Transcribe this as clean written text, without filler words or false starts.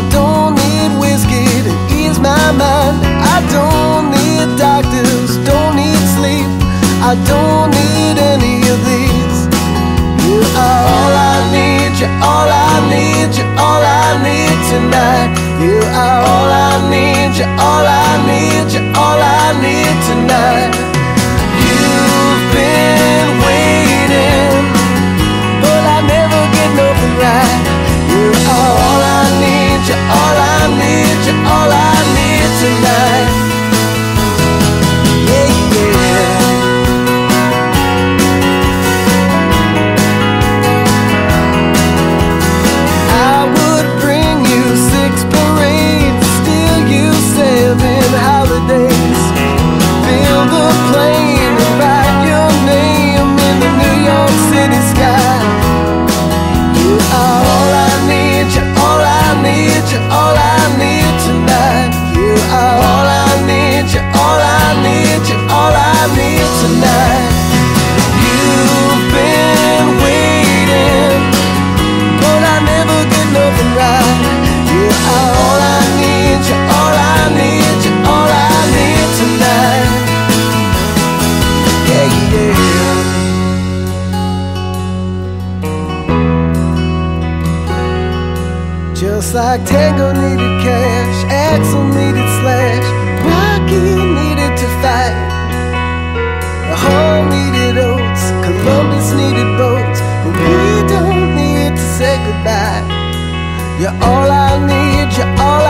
I don't need whiskey to ease my mind. I don't need doctors, don't need sleep. I don't need any of these. You are all I need, you're all I need, you're all I need tonight. You are all I need, you're all I need, you're all I need tonight. You've been waiting, but I never get nothing right. You are all I need, you're all I need, you're all I need tonight. Yeah, yeah. I would bring you 6 parades, steal you 7 holidays, fill the plane and write your name in the New York City sky. You are all I need, you're all I need, you're all I need tonight. You are all I need, you're all I need, you're all I need tonight. You've been waiting, but I never get nothing right. You are all I need, you're all I need, you're all I need tonight. Yeah, yeah. Just like tango needed cash, Axl needed slash, Rocky needed to fight, the Hall needed oats, Columbus needed boats, but we don't need to say goodbye. You're all I need, you're all I need.